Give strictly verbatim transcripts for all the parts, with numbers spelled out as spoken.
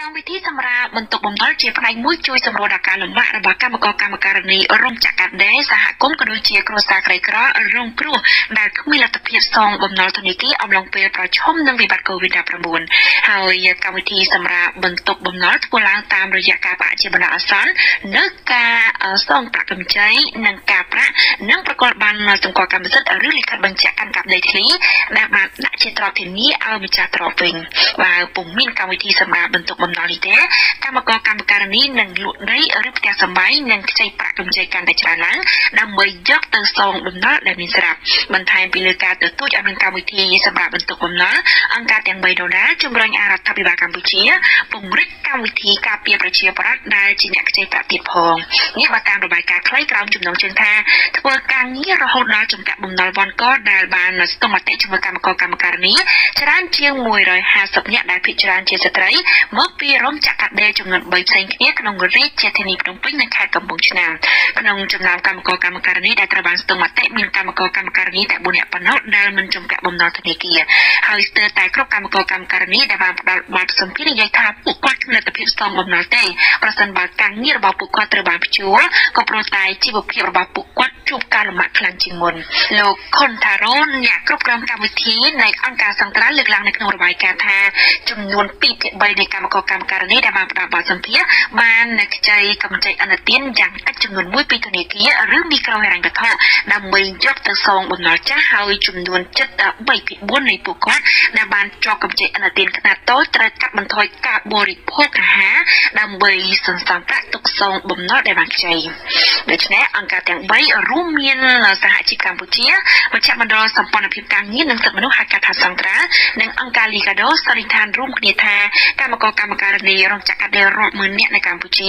កម្មវិធីសម្រាប់បន្ទុកបំណុលជាផ្នែកមួយជួយសម្រួលដល់ការលំបាករបស់កម្មករកម្មការិនីរោងចក្រដេរសហគមន៍ក៏ដូចជាគ្រួសារក្រីក្ររងគ្រោះដែលគ្មានលទ្ធភាពសងបំណុលធនាគារអំឡុងពេលប្រឈមនឹងវិបត្តិ កូវីដដប់ប្រាំ九 ហើយកម្មវិធីសម្រាប់បន្ទុកបំណុលធ្វើឡើងតាមរយៈការប្រាក់ជាបណ្ដោះអាសន្ននៅការសងប្រាក់កម្ចីនិងការប្រាក់និងប្រកបបានសម្គាល់កម្មសិទ្ធិឬលិខិតបញ្ជាក់កាន់កាប់ដីធ្លីដែលបានដាក់ជាទ្រព្យធានាឲ្យម្ចាស់ទ្រព្យវិញបើពុំមានកម្មវិធីសម្រាប់បន្ទុកបំណុលនេះទេកម្មករកម្មការិនីនឹងលក់ដីឬផ្ទះសម្បែងនិងខ្ចីប្រាក់កម្ចីកាន់តែច្រើនឡើងដើម្បីយកទៅសងបំណុលដែលមានស្រាប់បន្ថែមពីលើការទទូចឲ្យមានកម្មវិធីសម្រាប់បន្ទុកបំណុលអង្គការទាំងបីដុល្លារជំរុញអរដ្ឋាភិបាលកម្ពុជាពង្រឹងកម្មវិធីការពារប្រជាប្រដ្ឋដែលជាអ្នកខ្ចីប្រាក់ទៀតផងនេះបើតាមរបាយការណ៍ខ្លីក្រោមចំណងជើងថាធ្វើការងាររហូតដល់ចំកាក់បំណុលវណ្កដែលបានស្ទង់មតិជាមួយកម្មករកម្មការិនីច្រើនជាងមួយរយហាសិបនាក់ដែលភាគច្រើនជាស្ត្រីមកពីរោងចក្រដេរចំនួនបីផ្សេងគ្នាក្នុងរាជធានីភ្នំពេញនិងខេត្តកំពង់ឆ្នាំងក្នុងចំណោមកម្មករកម្មការិនីដែលត្រូវបានស្ទង់មតិមានកម្មករកម្មការិនីតែបួននាក់ប៉ុណ្ណោះដែលមិនចំកាក់បំណុលធនាគារហើយស្ទើរតែគ្រប់កម្មករកម្មការិនីដែលបានផ្ដល់បទសម្ភាសន៍និយាយថាពួកគាត់គ្មានលទ្ធភាពសងបំណុលទេប្រសិនបើការងាររបស់ពួកគាត់ត្រូវបានព្យួរក៏ប្រតែជីវភាពរបស់ពួកគាត់ជួបការលំបាកខ្លាំងជាងមុនលោកខុនថារ៉ូនអ្នកគ្រប់គ្រងកម្មវិធីនៃអង្គការសង្ត្រាលើកឡើងនៅក្នុងរបាយការណ៍ថាចំនួន ពីភាគបី នៃកម្មករកម្មការិនីដែលបានផ្ដល់បទសម្ភាសន៍បានខ្ចីកម្ចីអនុទានយ៉ាងតិចចំនួនមួយពីធនាគារឬមីក្រូហិរញ្ញវត្ថុដើម្បីយកទៅសងបំណុលចាស់ហើយចំនួន ជិត បីភាគបួន នៃពួកគាត់ដែលបានចោះកម្ចីអនុទានខ្នាតតូចត្រូវកាត់បន្ថយការបរិភោគអាហារដើម្បីសន្សំប្រាក់ទុកសងបំណុលដែលបានខ្ចីដូច្នេះអង្គការទាំងបីរួមមានសហជីពកម្ពុជាមជ្ឈមណ្ឌលសម្ព័ន្ធភាពការងារនិងសិទ្ធិមនុស្សហៅកាត់ថាសង្ត្រានិងអង្គការ Liga do សន្និដ្ឋានរួមគ្នាថាកម្មករកម្មការិនីរោងចក្រដេររាប់ម៉ឺននាក់នៅកម្ពុជា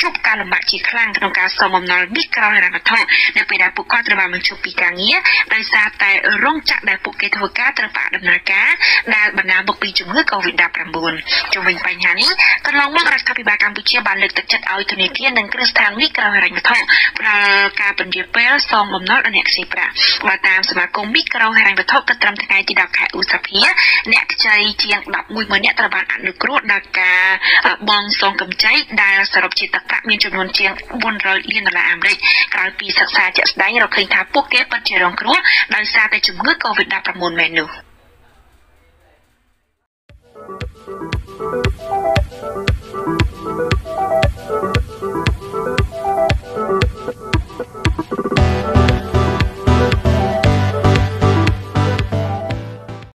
ជួបការលំបាកជាខ្លាំងក្នុងការសងបំណុលមីក្រូហិរញ្ញវត្ថុនៅពេលដែលពួកគាត់ត្រូវបានបញ្ឈប់ពីការងារដោយសារតែរោងចក្រដែលពួកគេធ្វើការត្រូវបាក់ដំណើរការដែលបណ្ដាលមកពីជំងឺ កូវីដដប់ប្រាំ九 ជំវិញបញ្ហានេះកន្លងមករដ្ឋាភិបាលកម្ពុជាបានលើកទឹកចិត្តឲ្យធនាគារនិងគ្រឹះស្ថានមីក្រូហិរញ្ញវត្ថុផ្ដល់ការពន្យារពេលសងបំណុលដល់អ្នកខ្ចីប្រាក់បើតាមសមាគមមីក្រូហិរញ្ញវត្ថុគិតត្រឹមថ្ងៃទីដប់ខែឧសភាអ្នកខ្ចីជាងដប់មួយម៉ឺននាក់ត្រូវបានអនុគ្រោះដល់ការបង់សងកម្ចីដែលសរុបជាទឹកប្រាក់មានចំនួនជាងbốnរយលានដុល្លារអាមេរិកក្រៅពីសិក្សាជាក់ស្ដែងរកឃើញថាពួកគេពិតជារងគ្រោះដោយសារតែជំងឺ កូវីដដប់ប្រាំ九 មែននោះ